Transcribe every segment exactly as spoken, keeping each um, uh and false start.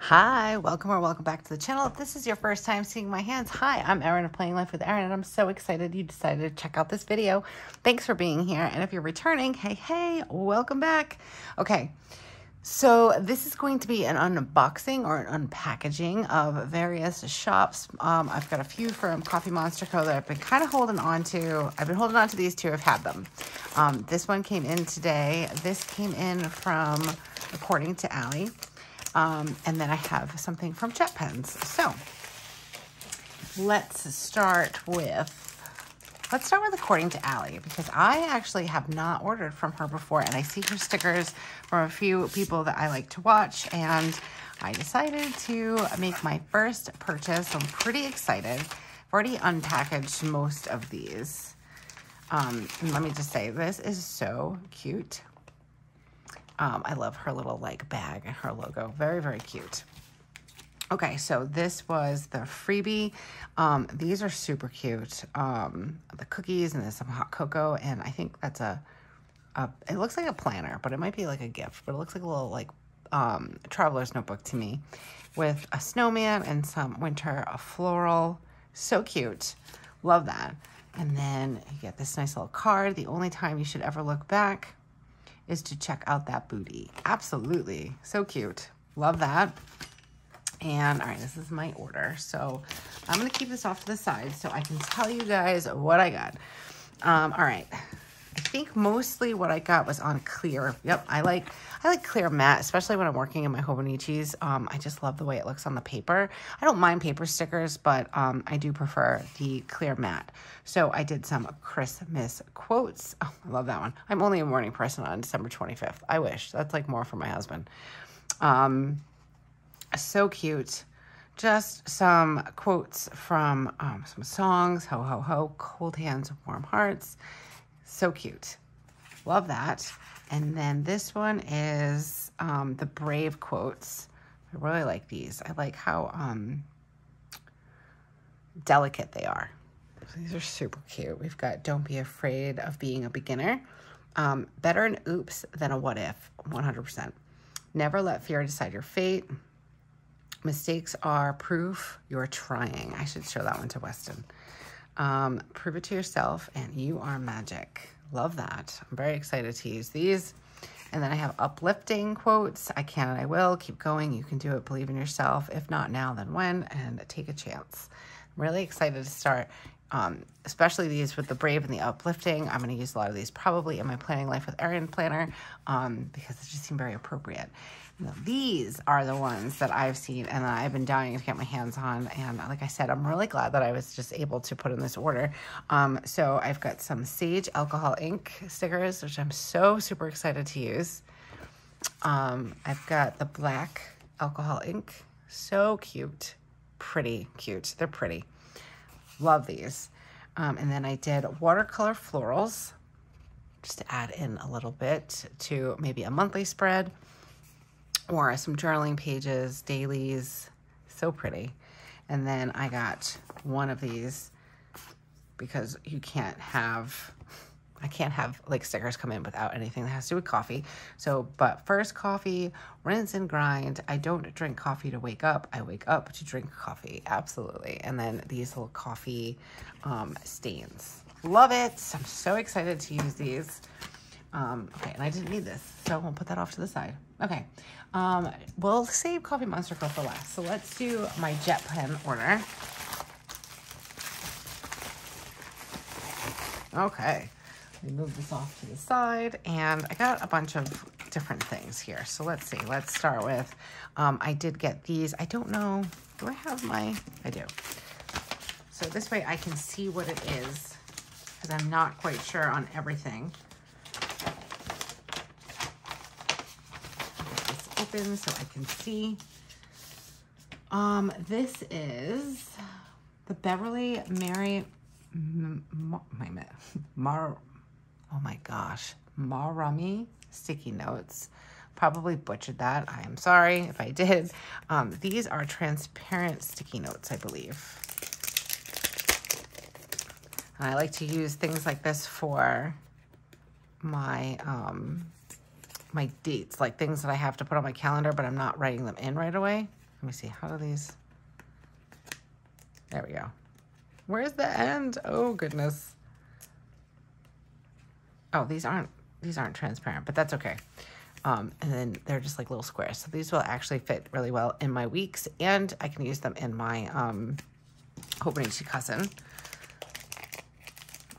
Hi, welcome or welcome back to the channel. If this is your first time seeing my hands, hi, I'm Erin of Planning Life with Erin, and I'm so excited you decided to check out this video. Thanks for being here, and if you're returning, hey, hey, welcome back. Okay, so this is going to be an unboxing or an unpackaging of various shops. Um, I've got a few from TheCoffeeMonsterzCo that I've been kind of holding on to. I've been holding on to these two. I've had them. Um, this one came in today. This came in from According to Ali. Um, and then I have something from JetPens. So let's start with let's start with According to Ali, because I actually have not ordered from her before, and I see her stickers from a few people that I like to watch, and I decided to make my first purchase. So I'm pretty excited. I've already unpackaged most of these. Um, and let me just say, this is so cute. Um, I love her little like bag and her logo. Very, very cute. Okay, so this was the freebie. Um, these are super cute. Um, the cookies, and there's some hot cocoa, and I think that's a, a, it looks like a planner, but it might be like a gift, but it looks like a little like um, traveler's notebook to me with a snowman and some winter a floral. So cute. Love that. And then you get this nice little card. The only time you should ever look back is to check out that booty. Absolutely. So cute. Love that. And all right, this is my order. So I'm going to keep this off to the side so I can tell you guys what I got. Um, all right. I think mostly what I got was on clear. Yep. I like, I like clear matte, especially when I'm working in my Hobonichis. Um, I just love the way it looks on the paper. I don't mind paper stickers, but um, I do prefer the clear matte. So I did some Christmas quotes. Oh, I love that one. I'm only a morning person on December twenty-fifth. I wish. That's like more for my husband. Um, so cute. Just some quotes from um, some songs. Ho, ho, ho. Cold hands, warm hearts. So cute. Love that. And then this one is um, the Brave quotes. I really like these. I like how um, delicate they are. These are super cute. We've got Don't Be Afraid of Being a Beginner. Um, better an oops than a what if. one hundred percent. Never let fear decide your fate. Mistakes are proof you're trying. I should show that one to Weston. Um, prove it to yourself and you are magic. Love that. I'm very excited to use these. And then I have uplifting quotes. I can and I will. Keep going. You can do it. Believe in yourself. If not now, then when? And take a chance. I'm really excited to start, um, especially these with the brave and the uplifting. I'm going to use a lot of these probably in my Planning Life with Erin planner um, because they just seem very appropriate. Now, these are the ones that I've seen and I've been dying to get my hands on. And like I said, I'm really glad that I was just able to put in this order. Um, so I've got some Sage Alcohol Ink stickers, which I'm so super excited to use. Um, I've got the Black Alcohol Ink. So cute. Pretty cute. They're pretty. Love these. Um, and then I did Watercolor Florals, just to add in a little bit to maybe a monthly spread. Or some journaling pages, dailies, so pretty. And then I got one of these because you can't have, I can't have like stickers come in without anything that has to do with coffee. So, but first coffee, rinse and grind. I don't drink coffee to wake up. I wake up to drink coffee, absolutely. And then these little coffee um, stains. Love it, I'm so excited to use these. Um, okay, and I didn't need this, so I'm gonna put that off to the side. Okay, um, we'll save TheCoffeeMonsterzCo for last. So let's do my JetPen order. Okay, we move this off to the side, and I got a bunch of different things here. So let's see, let's start with, um, I did get these. I don't know, do I have my, I do. So this way I can see what it is, because I'm not quite sure on everything. So I can see. Um, this is the Beverly Mary, m my Mar, oh my gosh, Marummy Sticky Notes. Probably butchered that. I am sorry if I did. Um, these are transparent sticky notes, I believe. And I like to use things like this for my, um, my dates, like things that I have to put on my calendar, but I'm not writing them in right away. Let me see, how do these, there we go. Where's the end? Oh goodness. Oh, these aren't, these aren't transparent, but that's okay. Um, and then they're just like little squares. So these will actually fit really well in my Weeks, and I can use them in my um, Hobonichi Cousin.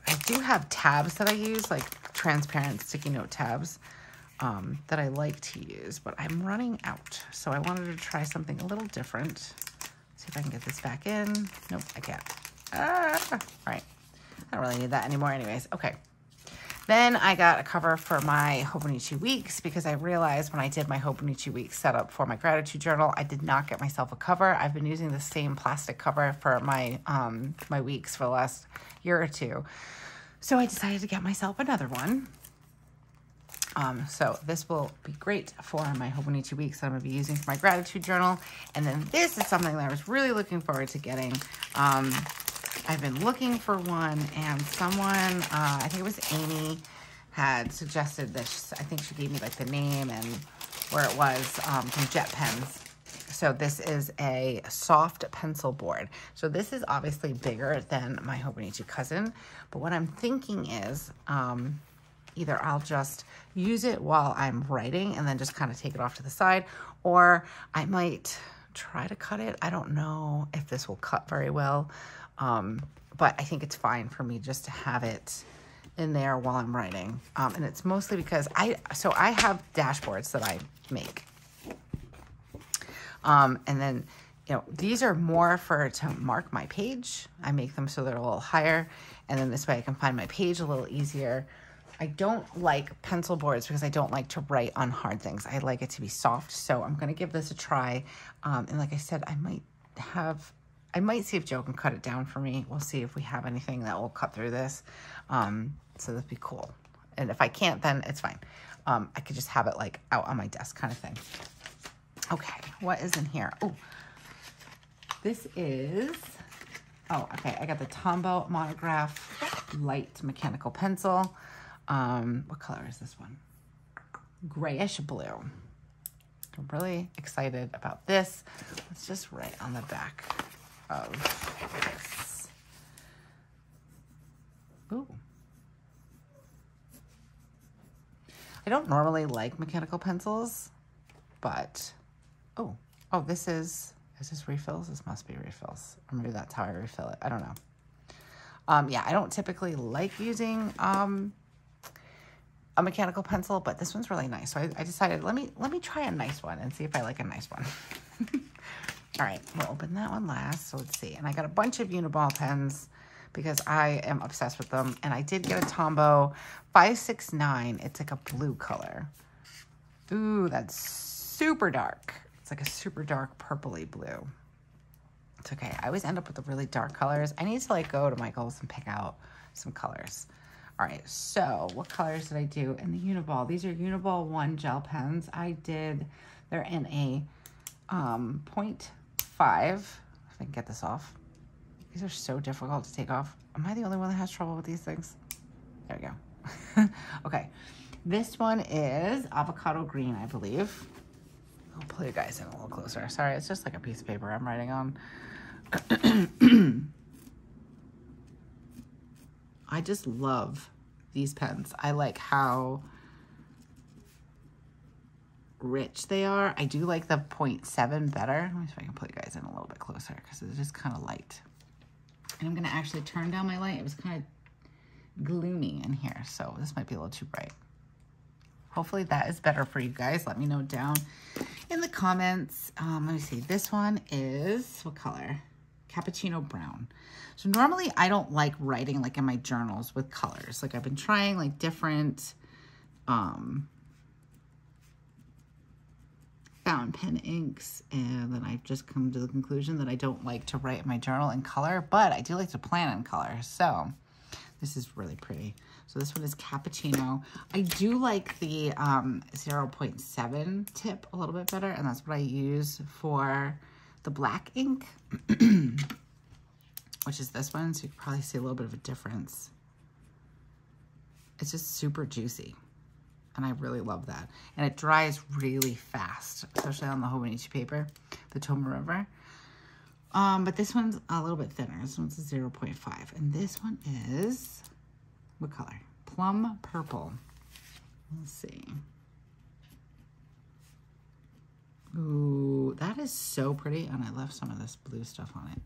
I do have tabs that I use, like transparent sticky note tabs um, that I like to use, but I'm running out. So I wanted to try something a little different. See if I can get this back in. Nope, I can't. Ah, all right. I don't really need that anymore anyways. Okay. Then I got a cover for my Hobonichi Weeks because I realized when I did my Hobonichi Weeks setup for my gratitude journal, I did not get myself a cover. I've been using the same plastic cover for my um, my Weeks for the last year or two. So I decided to get myself another one. Um, so this will be great for my Hobonichi Weeks that I'm going to be using for my gratitude journal. And then this is something that I was really looking forward to getting. Um, I've been looking for one, and someone, uh, I think it was Amy, had suggested this. I think she gave me like the name and where it was um, from JetPens. So this is a soft pencil board. So this is obviously bigger than my Hobonichi Cousin, but what I'm thinking is um, either I'll just use it while I'm writing and then just kind of take it off to the side, or I might try to cut it. I don't know if this will cut very well. Um, but I think it's fine for me just to have it in there while I'm writing. Um, and it's mostly because I, so I have dashboards that I make. Um, and then, you know, these are more for to mark my page. I make them so they're a little higher. And then this way I can find my page a little easier. I don't like pencil boards because I don't like to write on hard things. I like it to be soft. So I'm going to give this a try. Um, and like I said, I might have... I might see if Joe can cut it down for me. We'll see if we have anything that will cut through this. Um, so that'd be cool. And if I can't, then it's fine. Um, I could just have it like out on my desk kind of thing. Okay, what is in here? Oh, this is, oh, okay. I got the Tombow Monograph Light Mechanical Pencil. Um, what color is this one? Grayish blue. I'm really excited about this. Let's just write on the back of this. Ooh. I don't normally like mechanical pencils, but, oh, oh, this is, is this refills? This must be refills. Or maybe that's how I refill it. I don't know. Um, yeah, I don't typically like using um, a mechanical pencil, but this one's really nice. So I, I decided, let me, let me try a nice one and see if I like a nice one. All right, we'll open that one last, so let's see. And I got a bunch of Uniball pens because I am obsessed with them. And I did get a Tombow five six nine. It's like a blue color. Ooh, that's super dark. It's like a super dark purpley blue. It's okay. I always end up with the really dark colors. I need to like go to my Michael's and pick out some colors. All right, so what colors did I do in the Uniball? These are Uniball One gel pens. I did, they're in a um, point. Five, if I can get this off. These are so difficult to take off. Am I the only one that has trouble with these things? There we go. Okay. This one is avocado green, I believe. I'll pull you guys in a little closer. Sorry, it's just like a piece of paper I'm writing on. I just love these pens. I like how rich they are. I do like the point seven better. Let me see if I can put you guys in a little bit closer because it's just kind of light. And I'm going to actually turn down my light. It was kind of gloomy in here, so this might be a little too bright. Hopefully that is better for you guys. Let me know down in the comments. Um, let me see. This one is, what color? Cappuccino brown. So normally I don't like writing like in my journals with colors. Like I've been trying like different um, fountain pen inks, and then I've just come to the conclusion that I don't like to write my journal in color, but I do like to plan in color. So this is really pretty. So this one is cappuccino. I do like the um, zero point seven tip a little bit better, and that's what I use for the black ink, which is this one. So you can probably see a little bit of a difference. It's just super juicy. and I really love that. And it dries really fast, especially on the Hobonichi paper, the Toma River. Um, but this one's a little bit thinner. This one's a zero point five. And this one is, what color? Plum purple. Let's see. Ooh, that is so pretty. And I left some of this blue stuff on it.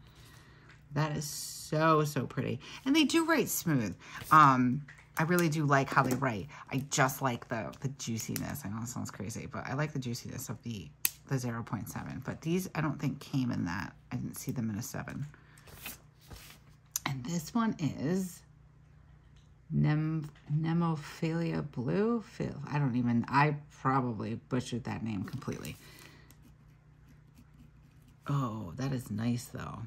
That is so, so pretty. And they do write smooth. Um, I really do like how they write. I just like the, the juiciness. I know it sounds crazy, but I like the juiciness of the, the zero point seven. But these, I don't think came in that. I didn't see them in a seven. And this one is Nem Nemophilia Blue. I don't even, I probably butchered that name completely. Oh, that is nice though.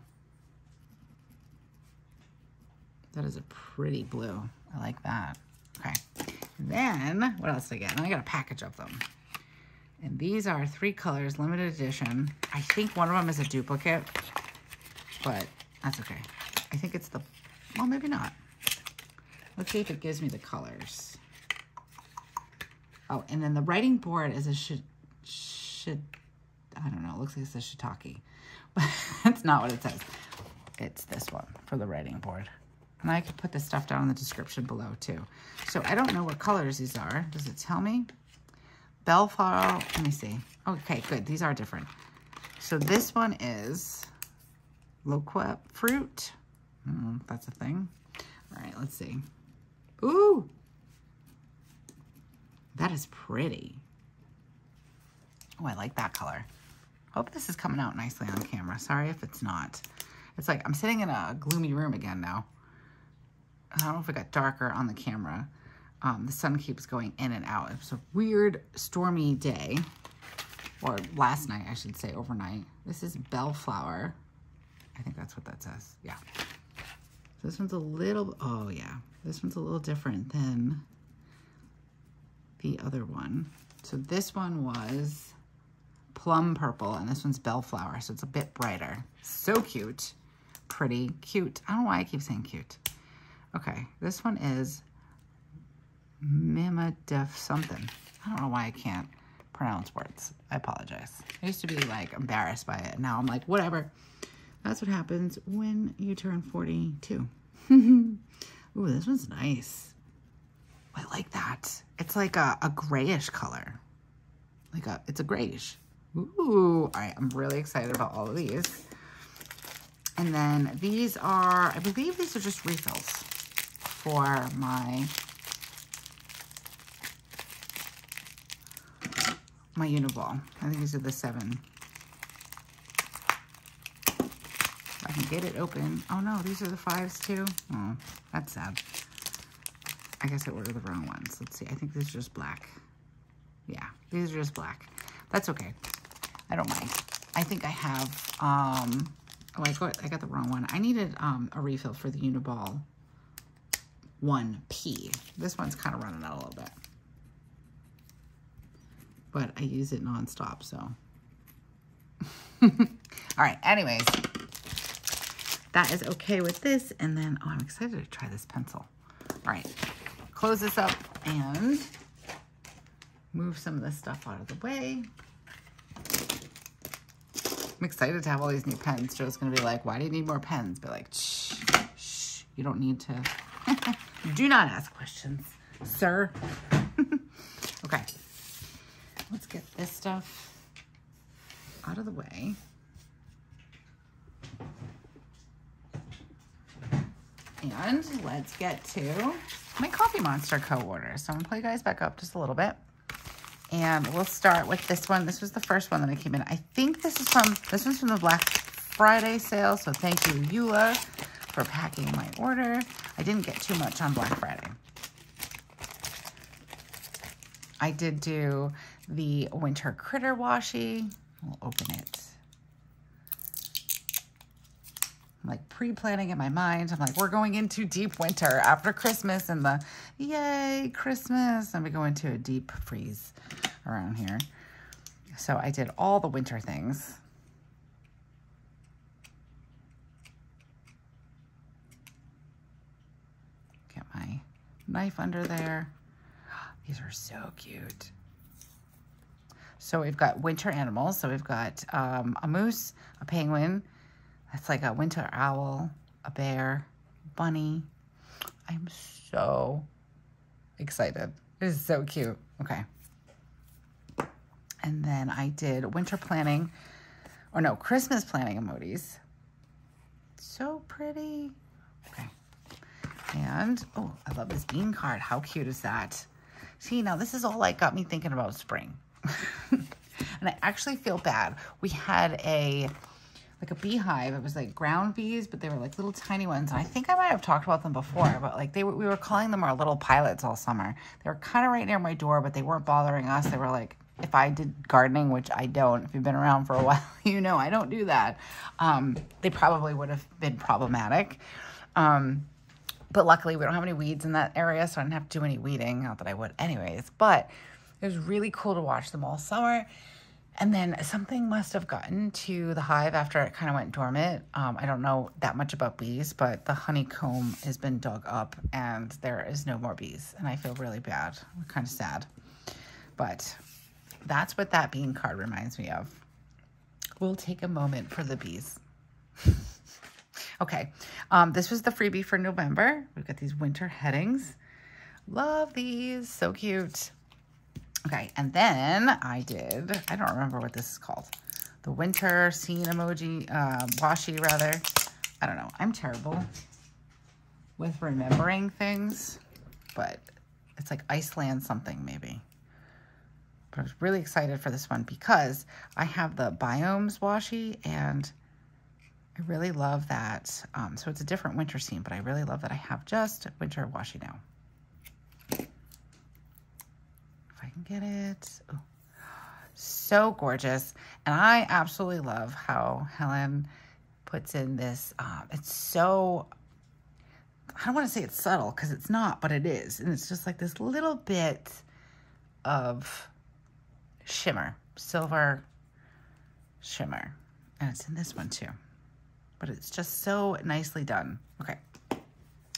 That is a pretty blue. I like that. Okay. And then, what else did I get? And I got a package of them. And these are three colors, limited edition. I think one of them is a duplicate, but that's okay. I think it's the, well, maybe not. Let's see if it gives me the colors. Oh, and then the writing board is a shit, shit, I don't know. It looks like it's a shiitake, but that's not what it says. It's this one for the writing board. And I can put this stuff down in the description below too. So I don't know what colors these are. Does it tell me? Bellflower, let me see. Okay, good, these are different. So this one is loquat fruit. I don't know if that's a thing. All right, let's see. Ooh, that is pretty. Oh, I like that color. Hope this is coming out nicely on camera. Sorry if it's not. It's like I'm sitting in a gloomy room again now. I don't know if it got darker on the camera. Um, the sun keeps going in and out. It was a weird stormy day, or last night, I should say, overnight. This is Bellflower. I think that's what that says. Yeah. So this one's a little, oh yeah. This one's a little different than the other one. So this one was plum purple, and this one's Bellflower, so it's a bit brighter. So cute. Pretty cute. I don't know why I keep saying cute. Okay, this one is Mimadef something. I don't know why I can't pronounce words. I apologize. I used to be like embarrassed by it. Now I'm like, whatever. That's what happens when you turn forty-two. Ooh, this one's nice. I like that. It's like a, a grayish color. Like a, it's a grayish. Ooh, all right, I'm really excited about all of these. And then these are, I believe these are just refills for my my Uniball. I think these are the seven. If I can get it open. Oh no, these are the fives too. Oh, that's sad. I guess I ordered the wrong ones. Let's see. I think these are just black. Yeah, these are just black. That's okay. I don't mind. I think I have, um, oh, I got, I got the wrong one. I needed um, a refill for the Uniball one P. This one's kind of running out a little bit, but I use it nonstop, so. All right, anyways, that is okay with this. And then, oh, I'm excited to try this pencil. All right, close this up and move some of this stuff out of the way. I'm excited to have all these new pens. Joe's going to be like, why do you need more pens? Be like, shh, shh, you don't need to. Do not ask questions, sir. Okay. Let's get this stuff out of the way. And let's get to my Coffee Monster Co order. So I'm going to play you guys back up just a little bit. And we'll start with this one. This was the first one that I came in. I think this is from, this one's from the Black Friday sale. So thank you, Eula, for packing my order. I didn't get too much on Black Friday. I did do the Winter Critter Washi. We'll open it. I'm like pre-planning in my mind. I'm like, we're going into deep winter after Christmas and the, yay, Christmas. And we go into a deep freeze around here. So I did all the winter things. Get my knife under there. These are so cute. So we've got winter animals. So we've got um, a moose, a penguin. That's like a winter owl, a bear, bunny. I'm so excited. This is so cute. Okay. And then I did winter planning, or no, Christmas planning emojis. So pretty. Okay. And, oh, I love this bean card. How cute is that? See, now this is all like got me thinking about spring. And I actually feel bad. We had a, like a beehive. It was like ground bees, but they were like little tiny ones. And I think I might have talked about them before, but like they were, we were calling them our little pilots all summer. They were kind of right near my door, but they weren't bothering us. They were like, if I did gardening, which I don't, if you've been around for a while, you know I don't do that. Um, they probably would have been problematic. Um, but luckily we don't have any weeds in that area, so I didn't have to do any weeding, not that I would anyways, but it was really cool to watch them all summer. And then something must have gotten to the hive after it kind of went dormant. Um, I don't know that much about bees, but the honeycomb has been dug up and there is no more bees. And I feel really bad, kind of sad. But that's what that bean card reminds me of. We'll take a moment for the bees. Okay, um, this was the freebie for November. We've got these winter headings. Love these, so cute. Okay, and then I did, I don't remember what this is called. The winter scene emoji, uh, washi rather. I don't know, I'm terrible with remembering things, but it's like Iceland something maybe. But I was really excited for this one because I have the biomes washi and I really love that. Um, so it's a different winter scene, but I really love that I have just winter washi now. Get it. Ooh. So gorgeous. And I absolutely love how Helen puts in this. Um, it's so, I don't want to say it's subtle because it's not, but it is. And it's just like this little bit of shimmer, silver shimmer. And it's in this one too. But it's just so nicely done. Okay.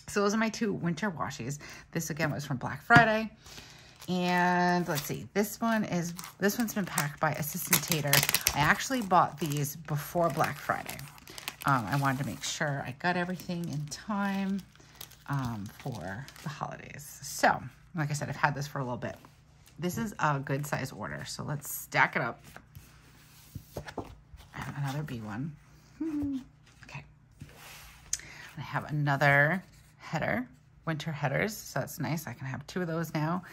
So those are my two winter washies. This again was from Black Friday. And let's see, this one is, this one's been packed by Assistant Tater. I actually bought these before Black Friday. Um, I wanted to make sure I got everything in time um, for the holidays. So, like I said, I've had this for a little bit. This is a good size order. So let's stack it up. I have another B one. Okay. I have another header, winter headers. So that's nice. I can have two of those now.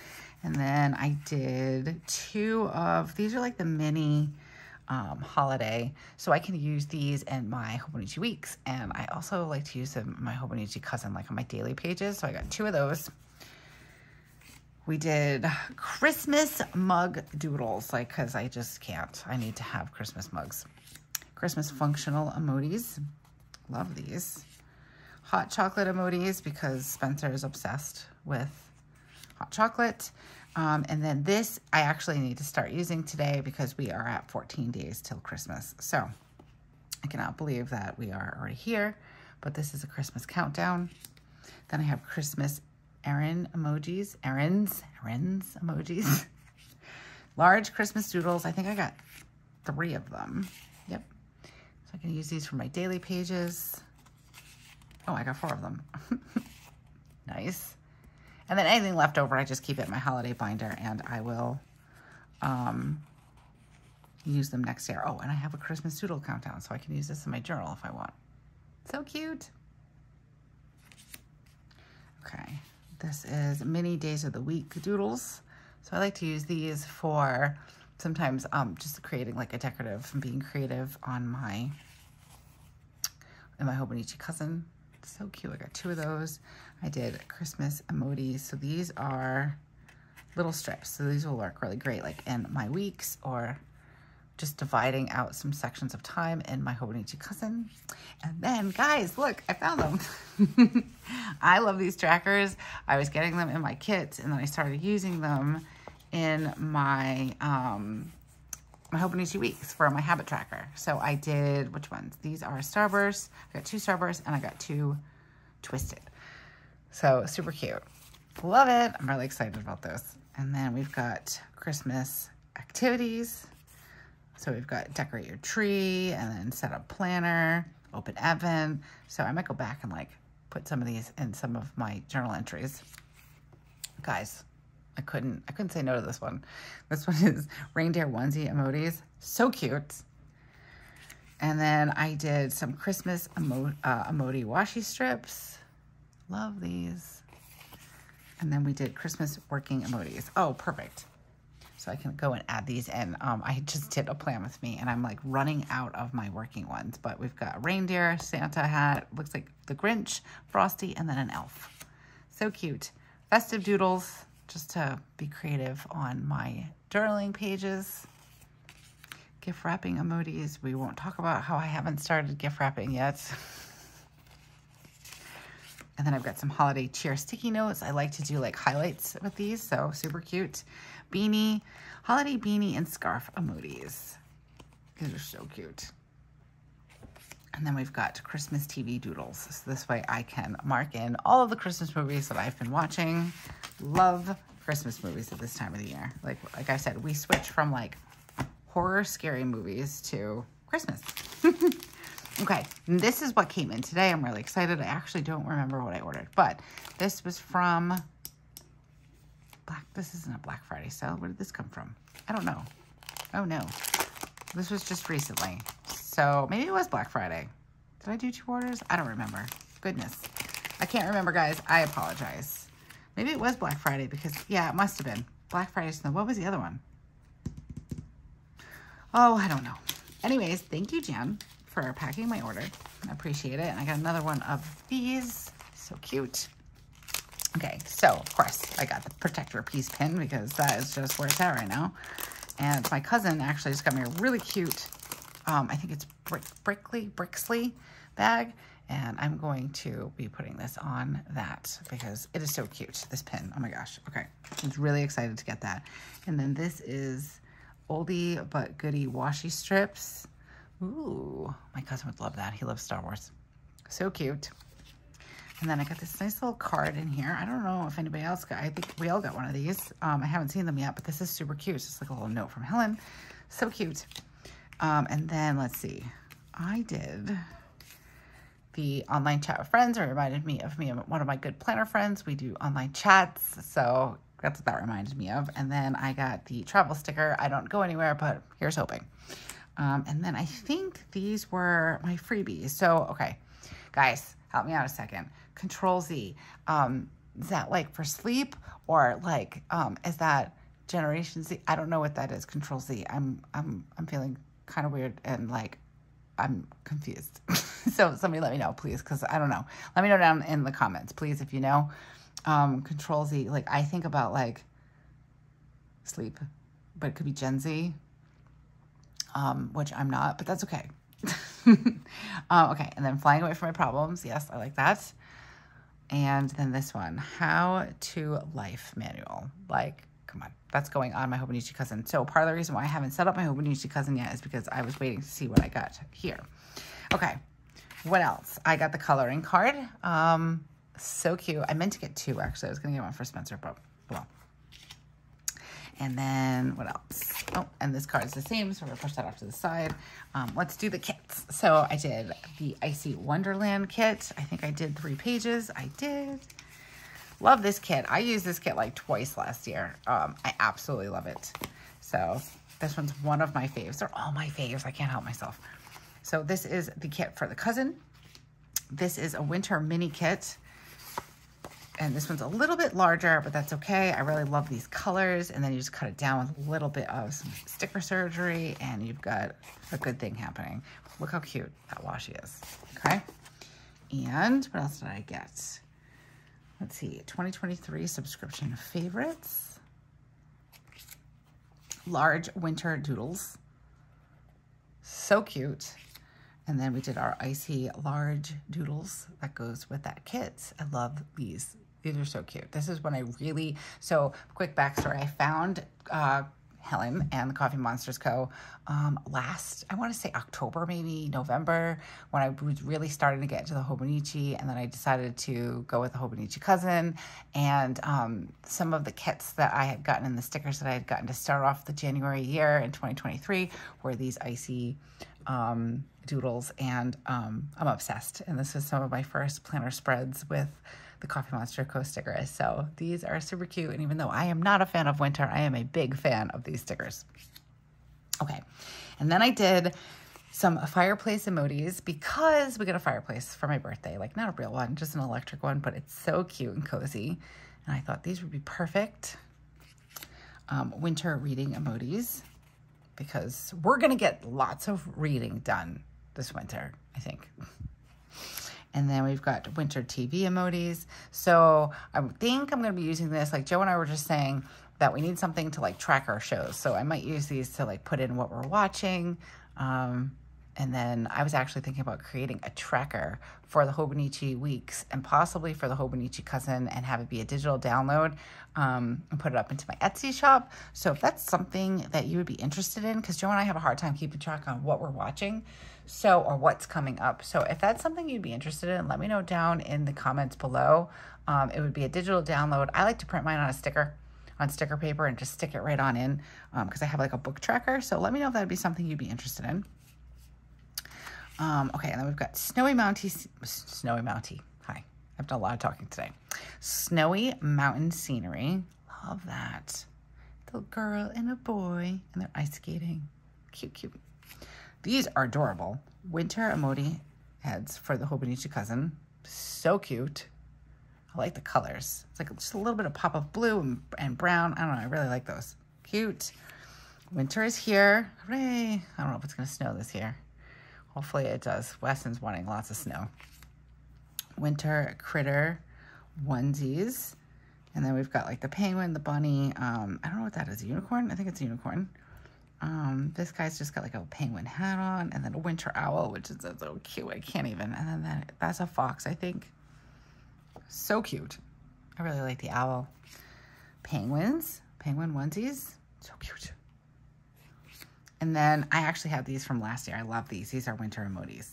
And then I did two of, these are like the mini um, holiday. So I can use these in my Hobonichi Weeks. And I also like to use them in my Hobonichi Cousin, like on my daily pages. So I got two of those. We did Christmas mug doodles, like, cause I just can't, I need to have Christmas mugs. Christmas functional emojis, love these. Hot chocolate emojis because Spencer is obsessed with hot chocolate. Um, and then this I actually need to start using today because we are at fourteen days till Christmas. So I cannot believe that we are already here, but this is a Christmas countdown. Then I have Christmas Erin emojis, Erin's, Erin's emojis. Large Christmas doodles. I think I got three of them. Yep. So I can use these for my daily pages. Oh, I got four of them. Nice. And then anything left over, I just keep it in my holiday binder and I will um, use them next year. Oh, and I have a Christmas doodle countdown, so I can use this in my journal if I want. So cute. Okay, this is mini days of the week doodles. So I like to use these for sometimes um, just creating like a decorative and being creative on my, in my Hobonichi Cousin. So cute. I got two of those. I did Christmas emojis. So these are little strips. So these will work really great like in my weeks or just dividing out some sections of time in my Hobonichi Cousin. And then guys, look, I found them. I love these trackers. I was getting them in my kits and then I started using them in my, um, my Hobonichi Weeks for my habit tracker. So I did, which ones? These are Starbursts. I got two Starbursts and I got two Twisted. So super cute. Love it. I'm really excited about those. And then we've got Christmas activities. So we've got decorate your tree and then set up planner, open oven. So I might go back and like put some of these in some of my journal entries. Guys, I couldn't, I couldn't say no to this one. This one is reindeer onesie emojis. So cute. And then I did some Christmas emo uh, emoji washi strips. Love these. And then we did Christmas working emojis. Oh, perfect. So I can go and add these in. Um, I just did a plan with me and I'm like running out of my working ones, but we've got a reindeer, Santa hat, looks like the Grinch, Frosty, and then an elf. So cute. Festive doodles, just to be creative on my journaling pages. Gift wrapping emojis. We won't talk about how I haven't started gift wrapping yet. And then I've got some holiday cheer sticky notes. I like to do like highlights with these, so super cute. Beanie, holiday beanie and scarf emojis. These are so cute. And then we've got Christmas T V doodles. So this way I can mark in all of the Christmas movies that I've been watching. Love Christmas movies at this time of the year. Like, like I said, we switch from like horror scary movies to Christmas. Okay, this is what came in today. I'm really excited. I actually don't remember what I ordered, but this was from Black. This isn't a Black Friday sale. Where did this come from? I don't know. Oh no, this was just recently. So maybe it was Black Friday. Did I do two orders? I don't remember. Goodness. I can't remember, guys. I apologize. Maybe it was Black Friday because yeah, it must've been Black Friday. So what was the other one? Oh, I don't know. Anyways, thank you, Jan, for packing my order. I appreciate it. And I got another one of these. So cute. Okay, so of course I got the protect your peace pin because that is just where it's at right now. And my cousin actually just got me a really cute, um, I think it's Brick, Brixley, Brixley bag. And I'm going to be putting this on that because it is so cute, this pin. Oh my gosh. Okay. I was really excited to get that. And then this is oldie but goodie washi strips. Ooh, my cousin would love that. He loves Star Wars. So cute. And then I got this nice little card in here. I don't know if anybody else got, I think we all got one of these. Um, I haven't seen them yet, but this is super cute. It's just like a little note from Helen. So cute. Um, and then let's see, I did the online chat with friends. It reminded me of me, one of my good planner friends. We do online chats. So that's what that reminded me of. And then I got the travel sticker. I don't go anywhere, but here's hoping. Um, and then I think these were my freebies. So, okay, guys, help me out a second. Control Z, um, is that like for sleep or like, um, is that Generation Z? I don't know what that is, Control Z. I'm, I'm, I'm feeling kind of weird and like, I'm confused. So somebody let me know, please, because I don't know. Let me know down in the comments, please, if you know. Um, Control Z, like I think about like sleep, but it could be Gen Z. Um, which I'm not, but that's okay. uh, okay, and then flying away from my problems. Yes, I like that. And then this one, How to Life Manual. Like, come on, that's going on my Hobonichi Cousin. So part of the reason why I haven't set up my Hobonichi Cousin yet is because I was waiting to see what I got here. Okay, what else? I got the coloring card. Um, so cute. I meant to get two, actually. I was going to get one for Spencer, but well. And then what else? Oh, and this card is the same, so we're gonna push that off to the side. Um, let's do the kits. So I did the Icy Wonderland kit. I think I did three pages. I did. Love this kit. I used this kit like twice last year. Um, I absolutely love it. So this one's one of my faves. They're all my faves. I can't help myself. So this is the kit for the cousin. This is a winter mini kit. And this one's a little bit larger, but that's okay. I really love these colors. And then you just cut it down with a little bit of some sticker surgery and you've got a good thing happening. Look how cute that washi is, okay? And what else did I get? Let's see, twenty twenty-three subscription favorites. Large winter doodles. So cute. And then we did our icy large doodles that goes with that kit. I love these. These are so cute. This is when I really, so quick backstory, I found uh, Helen and the Coffee Monsters Co. Um, last, I want to say October, maybe November, when I was really starting to get into the Hobonichi, and then I decided to go with the Hobonichi Cousin, and um, some of the kits that I had gotten and the stickers that I had gotten to start off the January year in twenty twenty-three were these icy um, doodles, and um, I'm obsessed. And this was some of my first planner spreads with the Coffee Monster Co. stickers. So these are super cute. And even though I am not a fan of winter, I am a big fan of these stickers. Okay. And then I did some fireplace emojis because we got a fireplace for my birthday. Like, not a real one, just an electric one, but it's so cute and cozy. And I thought these would be perfect um, winter reading emojis because we're going to get lots of reading done this winter, I think. And then we've got winter T V emojis. So I think I'm gonna be using this. Like, Joe and I were just saying that we need something to like track our shows. So I might use these to like put in what we're watching. Um, and then I was actually thinking about creating a tracker for the Hobonichi Weeks and possibly for the Hobonichi Cousin and have it be a digital download um, and put it up into my Etsy shop. So if that's something that you would be interested in, because Joe and I have a hard time keeping track on what we're watching, so, or what's coming up. So if that's something you'd be interested in, let me know down in the comments below. Um, it would be a digital download. I like to print mine on a sticker, on sticker paper, and just stick it right on in because um, I have like a book tracker. So let me know if that'd be something you'd be interested in. Um, okay, and then we've got Snowy Mountie, Snowy Mountie. Hi, I've done a lot of talking today. Snowy Mountain Scenery. Love that. The girl and a boy, and they're ice skating. Cute, cute. These are adorable. Winter emoji heads for the Hobonichi Cousin. So cute. I like the colors. It's like just a little bit of pop of blue and, and brown. I don't know. I really like those. Cute. Winter is here. Hooray. I don't know if it's going to snow this year. Hopefully it does. Weston's wanting lots of snow. Winter critter onesies. And then we've got like the penguin, the bunny. Um, I don't know what that is. A unicorn? I think it's a unicorn. Um, this guy's just got like a penguin hat on, and then a winter owl, which is so cute. I can't even. And then that, that's a fox, I think. So cute. I really like the owl. Penguins, penguin onesies. So cute. And then I actually have these from last year. I love these. These are winter emojis.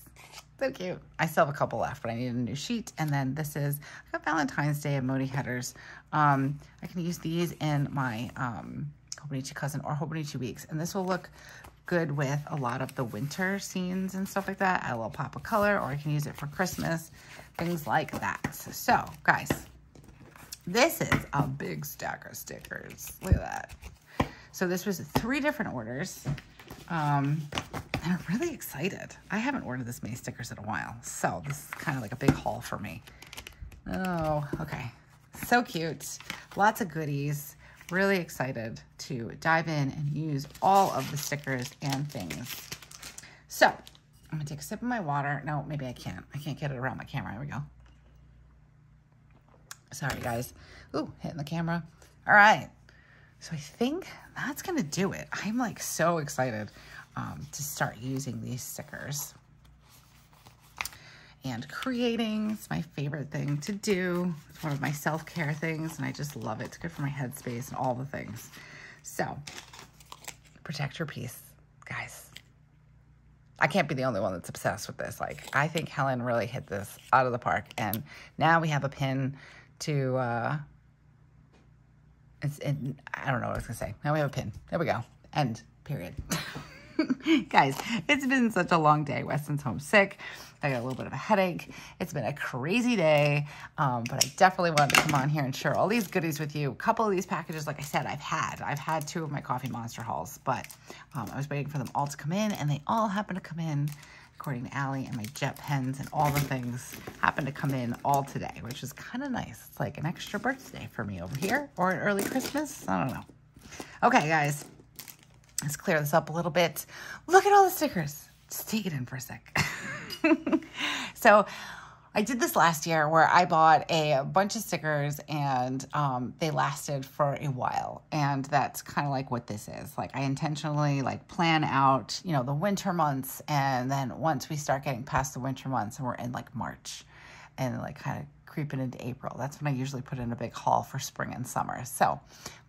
So cute. I still have a couple left, but I need a new sheet. And then this is, I got Valentine's Day emoji headers. Um, I can use these in my, um, Hobonichi Cousin or Hobonichi Weeks. And this will look good with a lot of the winter scenes and stuff like that. Add a little pop of color, or I can use it for Christmas, things like that. So, guys, this is a big stack of stickers. Look at that. So this was three different orders. Um, and I'm really excited. I haven't ordered this many stickers in a while. So this is kind of like a big haul for me. Oh, okay. So cute. Lots of goodies. Really excited to dive in and use all of the stickers and things. So I'm gonna take a sip of my water. No, maybe I can't. I can't get it around my camera. There we go. Sorry, guys. Ooh, hitting the camera. All right. So I think that's gonna do it. I'm like so excited um, to start using these stickers and creating. It's my favorite thing to do. It's one of my self-care things, and I just love it. It's good for my headspace and all the things. So, protect your peace, guys. I can't be the only one that's obsessed with this. Like, I think Helen really hit this out of the park, and now we have a pin to, uh, it's, it, I don't know what I was gonna say. Now we have a pin. There we go. End, period. Guys, it's been such a long day. Weston's homesick. I got a little bit of a headache. It's been a crazy day, um, but I definitely wanted to come on here and share all these goodies with you. A couple of these packages, like I said, I've had. I've had two of my Coffee Monster hauls, but um, I was waiting for them all to come in, and they all happened to come in, according to Ali, and my JetPens and all the things happened to come in all today, which is kind of nice. It's like an extra birthday for me over here, or an early Christmas. I don't know. Okay, guys. Let's clear this up a little bit. Look at all the stickers. Just take it in for a sec. So I did this last year where I bought a, a bunch of stickers, and um, they lasted for a while. And that's kind of like what this is. Like, I intentionally like plan out, you know, the winter months. And then once we start getting past the winter months and we're in like March and like kind of creeping into April. That's when I usually put in a big haul for spring and summer. So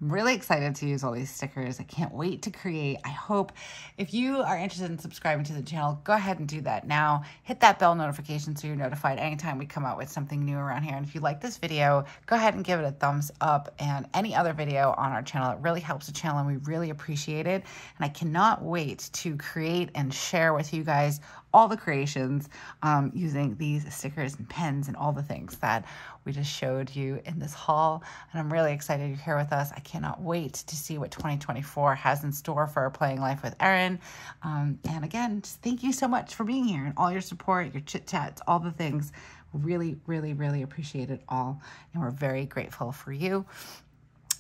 I'm really excited to use all these stickers. I can't wait to create. I hope if you are interested in subscribing to the channel, go ahead and do that now. Hit that bell notification so you're notified anytime we come out with something new around here. And if you like this video, go ahead and give it a thumbs up and any other video on our channel. It really helps the channel and we really appreciate it. And I cannot wait to create and share with you guys all the creations um, using these stickers and pens and all the things that we just showed you in this haul. And I'm really excited you're here with us. I cannot wait to see what twenty twenty-four has in store for our Planning Life with Erin. Um, and again, just thank you so much for being here and all your support, your chit chats, all the things. Really, really, really appreciate it all. And we're very grateful for you.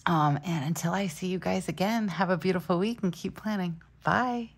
Um, and until I see you guys again, have a beautiful week and keep planning. Bye.